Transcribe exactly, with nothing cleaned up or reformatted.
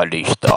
Adista.